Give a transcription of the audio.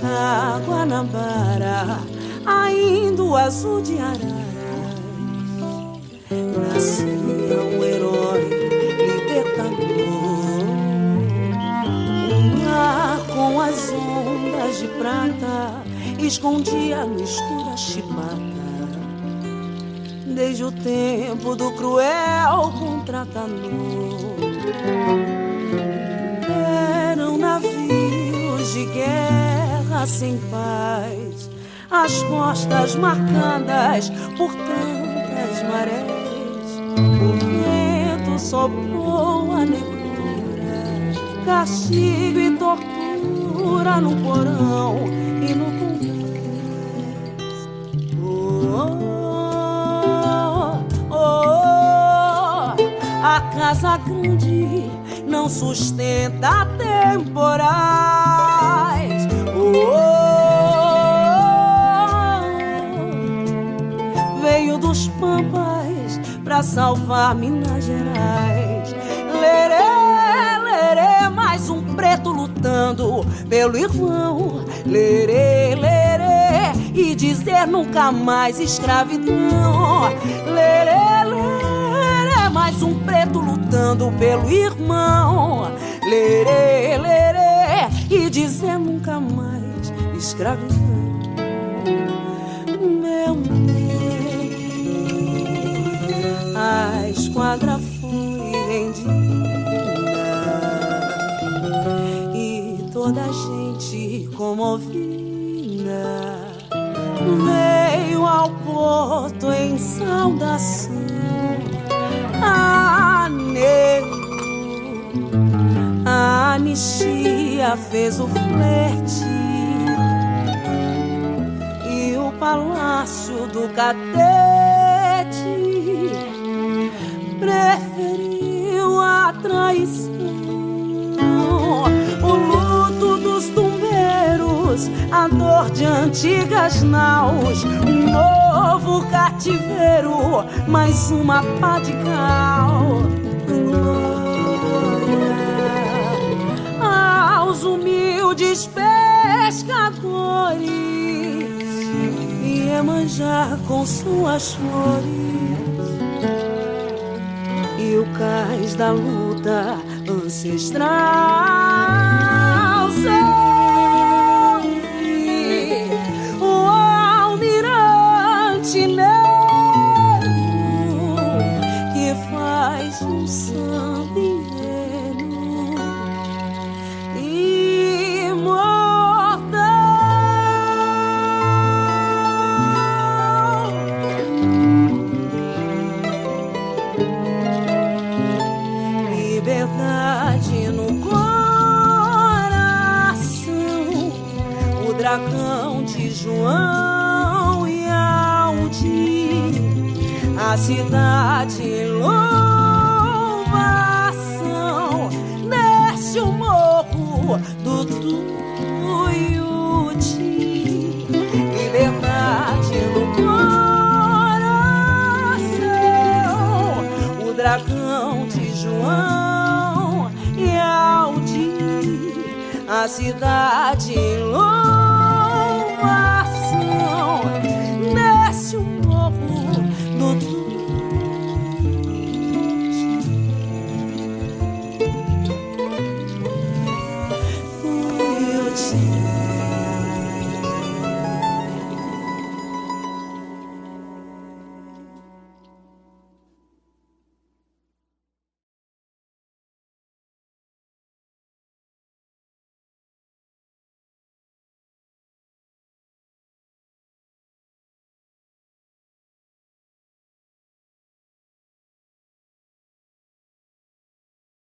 Da Guanabara, ainda o azul de araras, nascia um herói libertador. O mar com as ondas de prata escondia a mistura chibata, desde o tempo do cruel contratador. Eram navios de guerra sem paz, as costas marcadas por tantas marés. O vento soprou a negrura, castigo e tortura no porão e no convés. Oh, oh, oh, a casa grande não sustenta temporais. Oh, veio dos pampas pra salvar Minas Gerais. Lerê, lerê, mais um preto lutando pelo irmão. Lerê, lerê, e dizer nunca mais escravidão. Lerê, lerê, mais um preto lutando pelo irmão. Lerê, lerê, e dizer nunca mais escravidão, meu bem. A esquadra foi rendida e toda a gente comovida veio ao porto em saudação a negro. A anistia fez o flerte, palácio do Catete preferiu a traição. O luto dos tumbeiros, a dor de antigas naus, um novo cativeiro, mais uma pá de cal. Glória aos humildes pescadores, Yemanjá com suas flores e o cais da luta ancestral. Salve o almirante negro que faz um samba. Liberdade no coração, o dragão de João e Aldir, a cidade louvação neste morro do Tuiuti. Liberdade no coração, o dragão de João, a cidade louca.